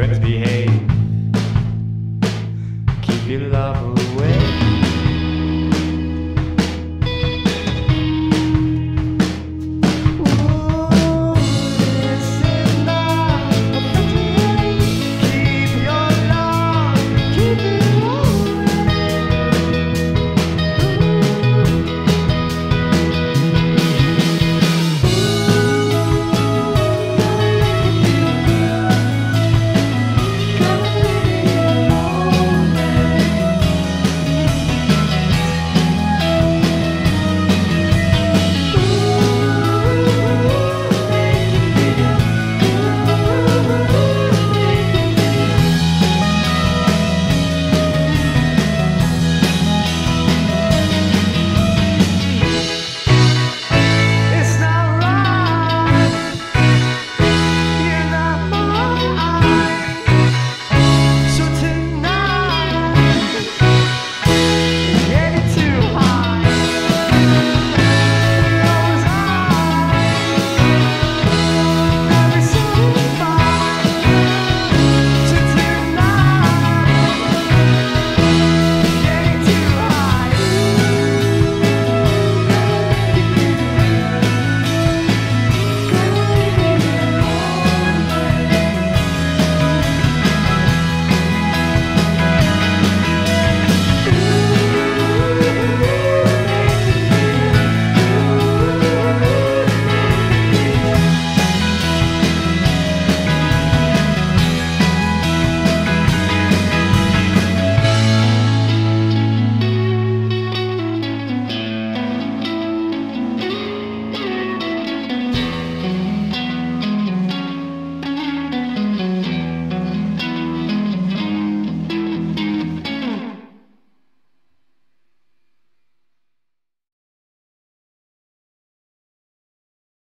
friends behave.